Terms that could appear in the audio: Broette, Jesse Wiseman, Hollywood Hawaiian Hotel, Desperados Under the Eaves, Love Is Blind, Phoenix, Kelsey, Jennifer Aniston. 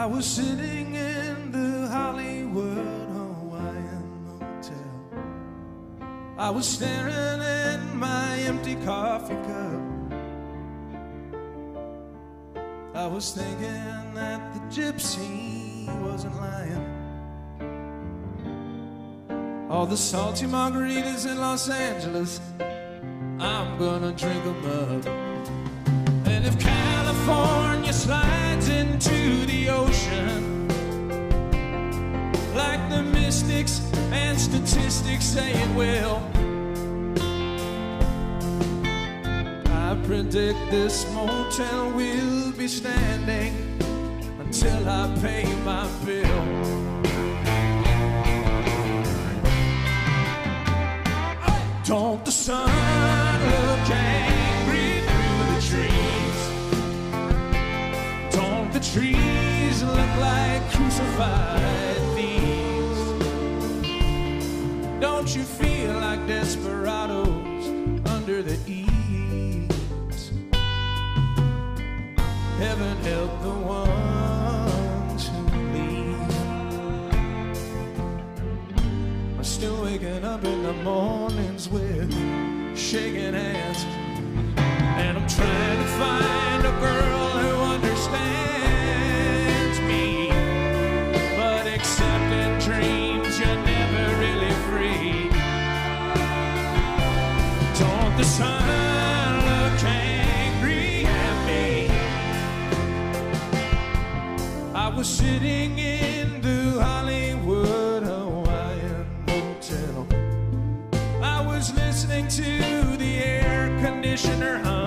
I was sitting in the Hollywood Hawaiian Hotel. I was staring at my empty coffee cup. I was thinking that the gypsy wasn't lying. All the salty margaritas in Los Angeles, I'm gonna drink them up. And if California slides into the ocean, like the mystics and statistics say it will, I predict this motel will be standing until I pay my bill. Don't the sun look angry through the trees? Don't the trees look like crucified thieves? Don't you feel like desperados under the eaves? Heaven help the ones who leave. I'm still waking up in the morning with shaking hands, and I'm trying to find a girl who understands me, but except in dreams you're never really free. Don't the sun look angry at me? I was sitting in the Hollywood to the air conditioner hum.